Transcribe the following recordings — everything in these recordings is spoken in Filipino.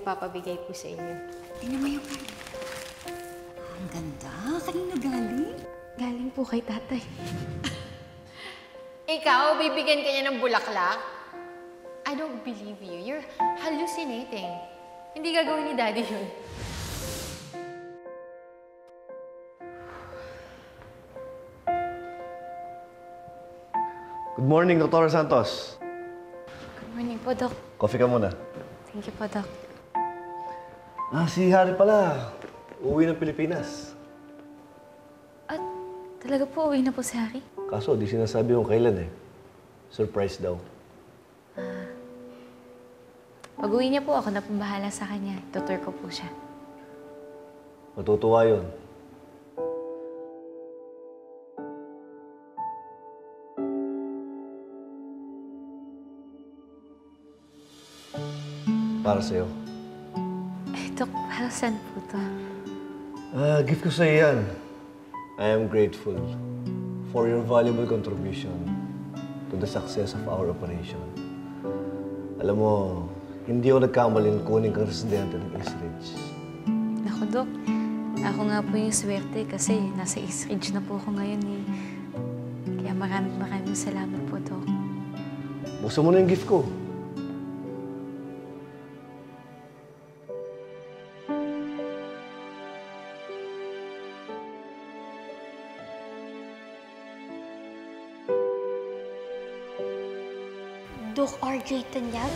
pinagpapabigay po sa inyo. Tingnan mo yung bag. Ang ganda. Kanina galing? Galing po kay tatay. Ikaw, bibigyan ka niya ng bulaklak? I don't believe you. You're hallucinating. Hindi gagawin ni Daddy yun. Good morning, Dr. Santos. Good morning po, Doc. Coffee ka muna. Thank you po, Doc. Ah, si Harry pala. Uuwi ng Pilipinas. At talaga po, uuwi na po si Harry? Kaso, di sinasabi kung kailan eh. Surprise daw. Ah. Pag-uwi niya po, ako na pong bahala sa kanya. Tutor ko po siya. Matutuwa yun. Para sa'yo. Eh, Dok, para saan po ito? Ah, gift ko sa'yo yan. I am grateful for your valuable contribution to the success of our operation. Alam mo, hindi ako nagkamalin kunin kang residente ng East Ridge. Naku, Dok. Ako nga po yung swerte kasi nasa East Ridge na po ako ngayon eh. Kaya maraming salamat po, Dok. Buksan mo na yung gift ko. Doc RJ Tanyag?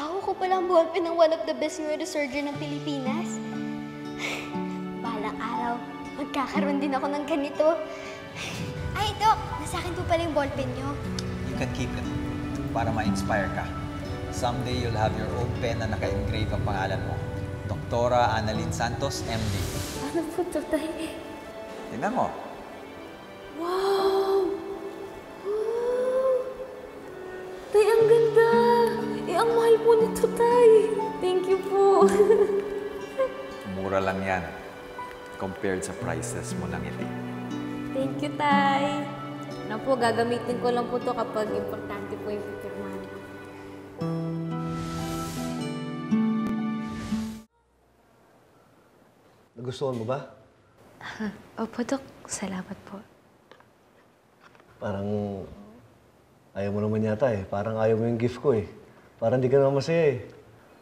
Hawak ko palang buhangin ng one of the best neurosurgeon ng Pilipinas. Balang araw, magkakaroon din ako ng ganito. Ay, Doc! Nasa akin po pala yung ballpen nyo. You can keep it para ma-inspire ka. Someday, you'll have your own pen na naka-engrave ang pangalan mo. Doktora Annalyn Santos, MD. Ano po ito tayo? Tingnan mo. Thank you po. Mura lang yan. Compared sa prices mo lang ito. Thank you, Tay. Ano po, gagamitin ko lang po ito kapag importante po yung pipirmahan ko. Nagustuhan mo ba? Opo, Dok. Salamat po. Parang ayaw mo naman yata eh. Parang ayaw mo yung gift ko eh. Parang hindi ka naman masaya eh.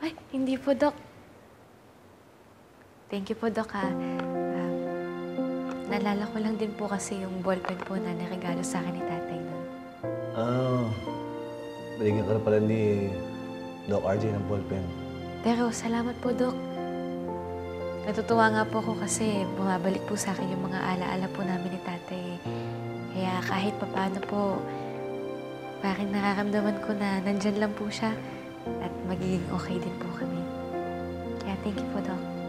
Ay, hindi po, Doc. Thank you po, Doc, ha. Nalala ko lang din po kasi yung ballpen po na naregalo sa akin ni tatay nun. Ah, baligyan ka na pala ni Doc RJ ng ballpen. Pero salamat po, Doc. Natutuwa nga po ako kasi bumabalik po sa akin yung mga alaala po namin ni tatay. Kaya kahit papaano po, parang nararamdaman ko na nandyan lang po siya. At magiging okay din po kami. Kaya thank you po, Doc.